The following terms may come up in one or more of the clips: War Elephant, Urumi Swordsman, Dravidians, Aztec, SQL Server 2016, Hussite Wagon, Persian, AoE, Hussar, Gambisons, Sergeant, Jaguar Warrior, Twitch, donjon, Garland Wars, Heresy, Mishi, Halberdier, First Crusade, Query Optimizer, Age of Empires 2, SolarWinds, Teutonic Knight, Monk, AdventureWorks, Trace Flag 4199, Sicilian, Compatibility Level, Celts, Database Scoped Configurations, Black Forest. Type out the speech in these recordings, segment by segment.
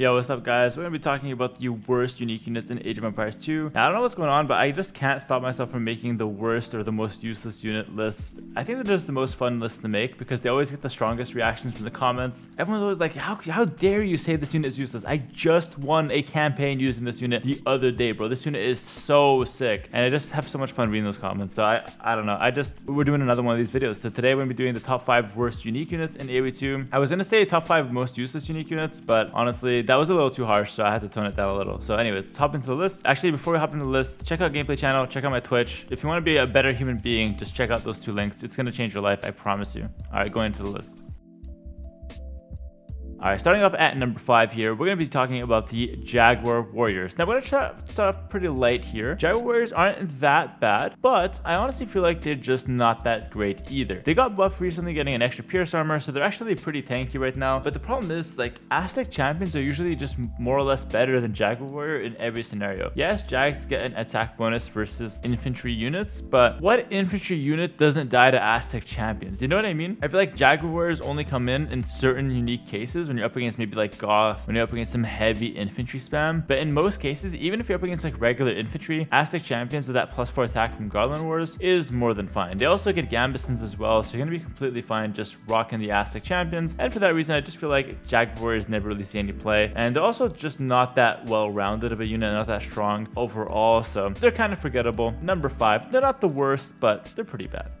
Yo, what's up guys? We're gonna be talking about the worst unique units in Age of Empires 2. Now, I don't know what's going on, but I just can't stop myself from making the worst or the most useless unit lists. I think they're just the most fun lists to make because they always get the strongest reactions from the comments. Everyone's always like, how dare you say this unit is useless? I just won a campaign using this unit the other day, bro. This unit is so sick. And I just have so much fun reading those comments. So I don't know. We're doing another one of these videos. So today we're gonna be doing the top 5 worst unique units in AoE 2. I was gonna say top 5 most useless unique units, but honestly, that was a little too harsh, so I had to tone it down a little. So anyways, let's hop into the list. Actually, before we hop into the list, check out Gameplay Channel, check out my Twitch. If you want to be a better human being, just check out those two links. It's going to change your life, I promise you. All right, going into the list. All right, starting off at number 5 here, we're going to be talking about the Jaguar Warriors. Now, we're going to start off pretty light here. Jaguar Warriors aren't that bad, but I honestly feel like they're just not that great either. They got buffed recently, getting an extra Pierce armor, so they're actually pretty tanky right now. But the problem is, like, Aztec champions are usually just more or less better than Jaguar Warrior in every scenario. Yes, Jags get an attack bonus versus infantry units, but what infantry unit doesn't die to Aztec champions? You know what I mean? I feel like Jaguar Warriors only come in certain unique cases, when you're up against maybe like Goth, when you're up against some heavy infantry spam. But in most cases, even if you're up against like regular infantry, Aztec champions with that +4 attack from Garland Wars is more than fine. They also get Gambisons as well, so you're gonna be completely fine just rocking the Aztec champions. And for that reason, I just feel like Jaguar Warriors never really see any play, and they're also just not that well-rounded of a unit, not that strong overall, so they're kind of forgettable. Number 5, they're not the worst, but they're pretty bad.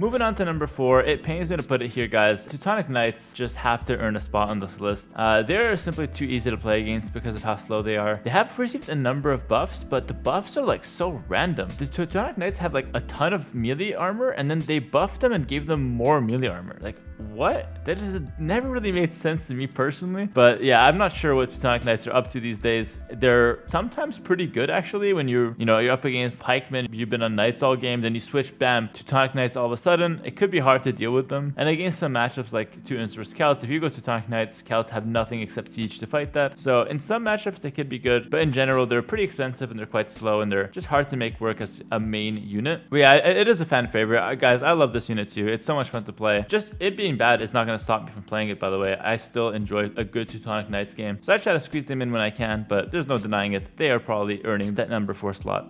Moving on to number 4, it pains me to put it here, guys. Teutonic Knights just have to earn a spot on this list. They're simply too easy to play against because of how slow they are. They have received a number of buffs, but the buffs are like so random. The Teutonic Knights have like a ton of melee armor, and then they buffed them and gave them more melee armor. Like, what? That just never really made sense to me personally. But yeah, I'm not sure what Teutonic Knights are up to these days. They're sometimes pretty good actually when you're up against pikemen, you've been on Knights all game, then you switch, bam, Teutonic Knights all of a sudden. It could be hard to deal with them. And against some matchups like 2-inch versus Celts, if you go Teutonic Knights, Celts have nothing except siege to fight that. So in some matchups they could be good, but in general they're pretty expensive and they're quite slow and they're just hard to make work as a main unit. But yeah, it is a fan favorite. Guys, I love this unit too. It's so much fun to play. Just it being bad is not going to stop me from playing it, by the way. I still enjoy a good Teutonic Knights game, so I try to squeeze them in when I can, but there's no denying it. They are probably earning that number 4 slot.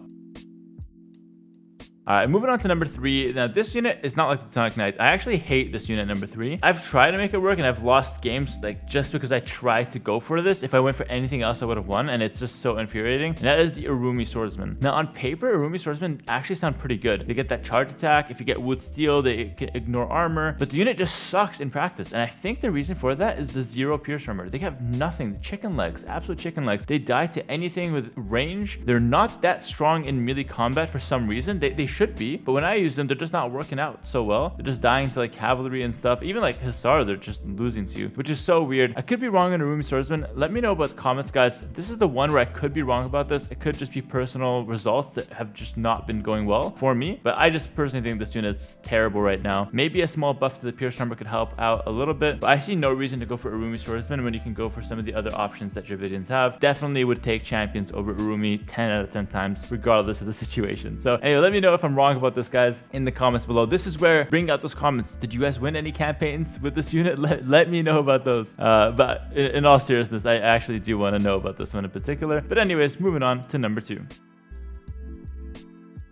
Alright, moving on to number 3. Now, this unit is not like the Teutonic Knights. I actually hate this unit, number 3. I've tried to make it work, and I've lost games, like, just because I tried to go for this. If I went for anything else, I would have won, and it's just so infuriating. And that is the Urumi Swordsman. Now, on paper, Urumi Swordsman actually sound pretty good. They get that charge attack. If you get wood steel, they can ignore armor. But the unit just sucks in practice, and I think the reason for that is the 0 pierce armor. They have nothing. The chicken legs. Absolute chicken legs. They die to anything with range. They're not that strong in melee combat for some reason. They should be, but when I use them, they're just not working out so well. They're just dying to like cavalry and stuff. Even like Hussar, they're just losing to you, which is so weird. I could be wrong on Urumi Swordsman. Let me know about the comments, guys. This is the one where I could be wrong about this. It could just be personal results that have just not been going well for me, but I just personally think this unit's terrible right now. Maybe a small buff to the Pierce Armor could help out a little bit, but I see no reason to go for Urumi Swordsman when you can go for some of the other options that Dravidians have. Definitely would take champions over Urumi 10 out of 10 times, regardless of the situation. So anyway, let me know if I'm wrong about this, guys, in the comments below. This is where bring out those comments. Did you guys win any campaigns with this unit? Let me know about those. But in all seriousness, I actually do want to know about this one in particular. But anyways, moving on to number 2.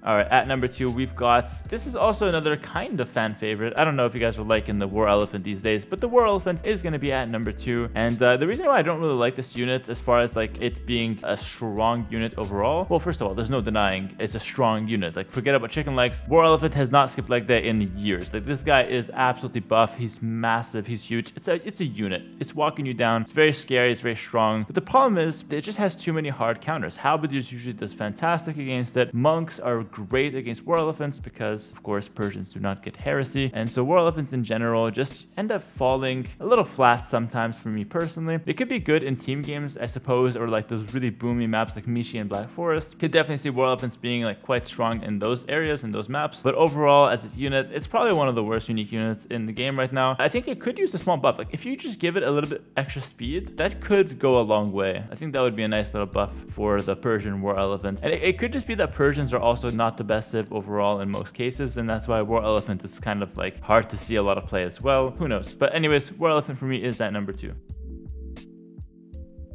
All right, at number 2, we've got, this is also another kind of fan favorite. I don't know if you guys are liking the War Elephant these days, but the War Elephant is going to be at number 2. And the reason why I don't really like this unit as far as like it being a strong unit overall. Well, first of all, there's no denying it's a strong unit. Like, forget about chicken legs. War Elephant has not skipped leg day in years. Like, this guy is absolutely buff. He's massive. He's huge. It's a unit. It's walking you down. It's very scary. It's very strong. But the problem is it just has too many hard counters. Halberdiers usually does fantastic against it. Monks are great against War Elephants because, of course, Persians do not get Heresy. And so War Elephants in general just end up falling a little flat sometimes for me personally. They could be good in team games, I suppose, or like those really boomy maps like Mishi and Black Forest. Could definitely see War Elephants being like quite strong in those areas, in those maps. But overall, as a unit, it's probably one of the worst unique units in the game right now. I think it could use a small buff. Like, if you just give it a little bit extra speed, that could go a long way. I think that would be a nice little buff for the Persian War Elephant. And it could just be that Persians are also not the best civ overall in most cases, and that's why War Elephant is kind of like hard to see a lot of play as well. Who knows? But anyways, War Elephant for me is at number 2.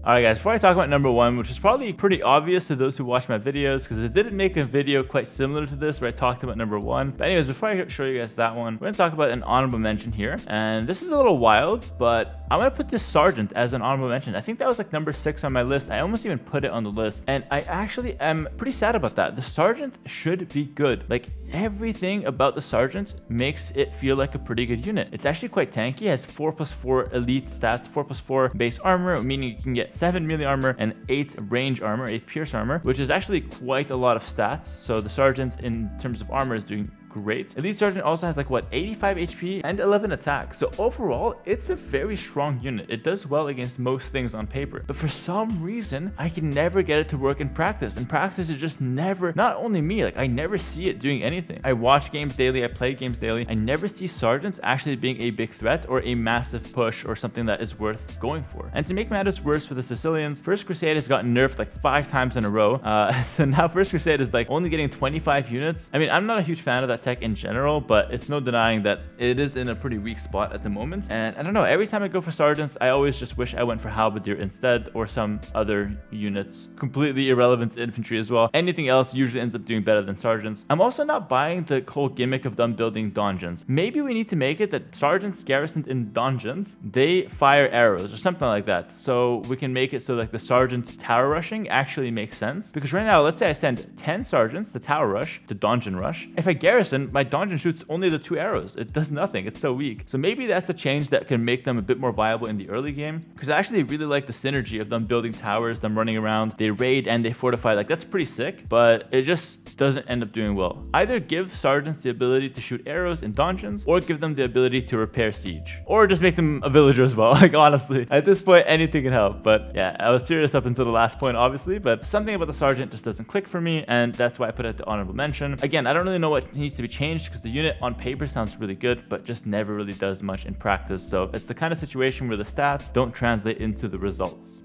Alright guys, before I talk about number one, which is probably pretty obvious to those who watch my videos, because I didn't make a video quite similar to this where I talked about number one. But anyways, before I show you guys that one, we're going to talk about an honorable mention here. And this is a little wild, but I'm going to put this Sergeant as an honorable mention. I think that was like number 6 on my list. I almost even put it on the list. And I actually am pretty sad about that. The Sergeant should be good. Like everything about the Sergeant makes it feel like a pretty good unit. It's actually quite tanky. It has 4+4 elite stats, 4+4 base armor, meaning you can get 7 melee armor and 8 range armor, 8 pierce armor, which is actually quite a lot of stats. So the Sergeant in terms of armor is doing great. Elite Sergeant also has like what, 85 HP and 11 attack. So overall, it's a very strong unit. It does well against most things on paper, but for some reason, I can never get it to work in practice. In practice, it just never, not only me, like I never see it doing anything. I watch games daily, I play games daily. I never see Sergeants actually being a big threat or a massive push or something that is worth going for. And to make matters worse for the Sicilians, First Crusade has gotten nerfed like 5 times in a row. So now First Crusade is like only getting 25 units. I mean, I'm not a huge fan of that tech in general, but it's no denying that it is in a pretty weak spot at the moment. And I don't know, every time I go for Sergeants, I always just wish I went for Halberdier instead, or some other units. Completely irrelevant to infantry as well. Anything else usually ends up doing better than Sergeants. I'm also not buying the whole gimmick of them building donjons. Maybe we need to make it that Sergeants garrisoned in donjons, they fire arrows or something like that. So we can make it so like the Sergeant tower rushing actually makes sense. Because right now, let's say I send 10 Sergeants to tower rush, to donjon rush. If I garrison, my donjon shoots only the 2 arrows. It does nothing. It's so weak. So maybe that's a change that can make them a bit more viable in the early game, because I actually really like the synergy of them building towers, them running around, they raid and they fortify. Like that's pretty sick, but it just doesn't end up doing well. Either give Sergeants the ability to shoot arrows in donjons, or give them the ability to repair siege, or just make them a villager as well. Like honestly, at this point, anything can help. But yeah, I was serious up until the last point, obviously, but something about the Sergeant just doesn't click for me. And that's why I put it to honorable mention. Again, I don't really know what needs to be changed, because the unit on paper sounds really good, but just never really does much in practice. So it's the kind of situation where the stats don't translate into the results.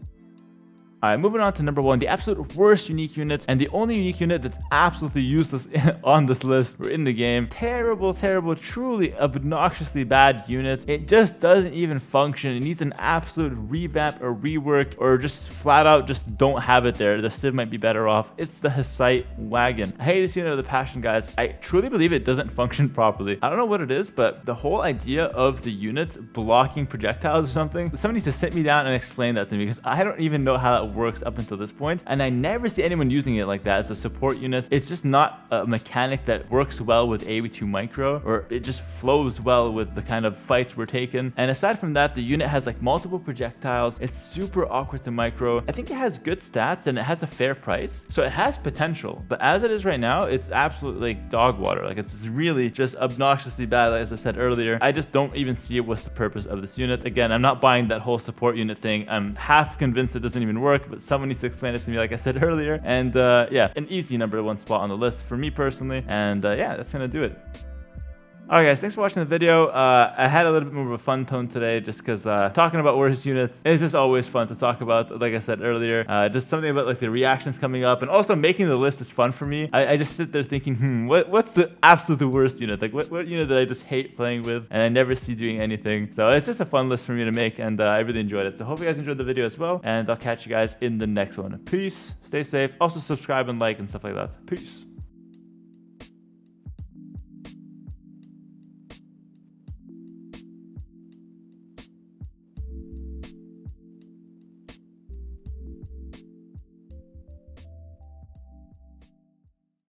All right, moving on to number one, the absolute worst unique unit, and the only unique unit that's absolutely useless on this list or in the game. Terrible, terrible, truly obnoxiously bad unit. It just doesn't even function. It needs an absolute revamp or rework, or just flat out just don't have it there. The Civ might be better off. It's the Hussite Wagon. I hate this unit with a passion, guys. I truly believe it doesn't function properly. I don't know what it is, but the whole idea of the unit blocking projectiles or something, somebody needs to sit me down and explain that to me, because I don't even know how that works up until this point, and I never see anyone using it like that as a support unit. It's just not a mechanic that works well with AoE2 micro, or it just flows well with the kind of fights we're taking. And aside from that, the unit has like multiple projectiles. It's super awkward to micro. I think it has good stats and it has a fair price, so it has potential, but as it is right now, it's absolutely like dog water. Like it's really just obnoxiously bad. As I said earlier, I just don't even see what's the purpose of this unit. Again, I'm not buying that whole support unit thing. I'm half convinced it doesn't even work, but someone needs to explain it to me, like I said earlier. And yeah, an easy number one spot on the list for me personally. And yeah, that's gonna do it. Alright guys, thanks for watching the video. I had a little bit more of a fun tone today, just because talking about worst units is just always fun to talk about. Like I said earlier, just something about like the reactions coming up, and also making the list is fun for me. I just sit there thinking, what's the absolute worst unit? Like what unit did I just hate playing with and I never see doing anything? So it's just a fun list for me to make, and I really enjoyed it. So hope you guys enjoyed the video as well, and I'll catch you guys in the next one. Peace, stay safe, also subscribe and like and stuff like that. Peace.